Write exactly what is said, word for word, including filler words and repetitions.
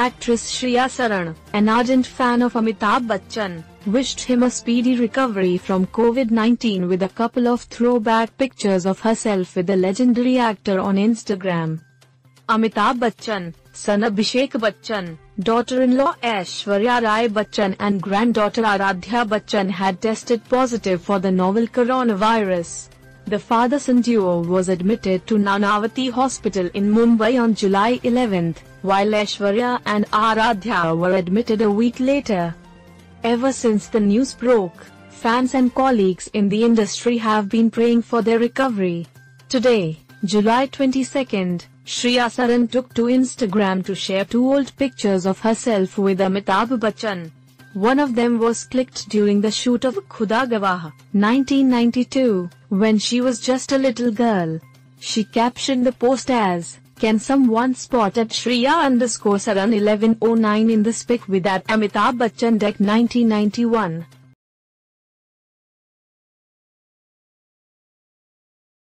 Actress Shriya Saran, an ardent fan of Amitabh Bachchan, wished him a speedy recovery from COVID nineteen with a couple of throwback pictures of herself with the legendary actor on Instagram. Amitabh Bachchan, son Abhishek Bachchan, daughter-in-law Aishwarya Rai Bachchan and granddaughter Aaradhya Bachchan had tested positive for the novel coronavirus. The father-son duo was admitted to Nanavati Hospital in Mumbai on July eleventh, while Aishwarya and Aaradhya were admitted a week later. Ever since the news broke, fans and colleagues in the industry have been praying for their recovery. Today, July twenty-second, Shriya Saran took to Instagram to share two old pictures of herself with Amitabh Bachchan. One of them was clicked during the shoot of Khuda Gawah, nineteen ninety-two, when she was just a little girl. She captioned the post as, "Can someone spot at Shriya underscore Saran eleven oh nine in the pic with at Amitabh Bachchan deck nineteen ninety-one.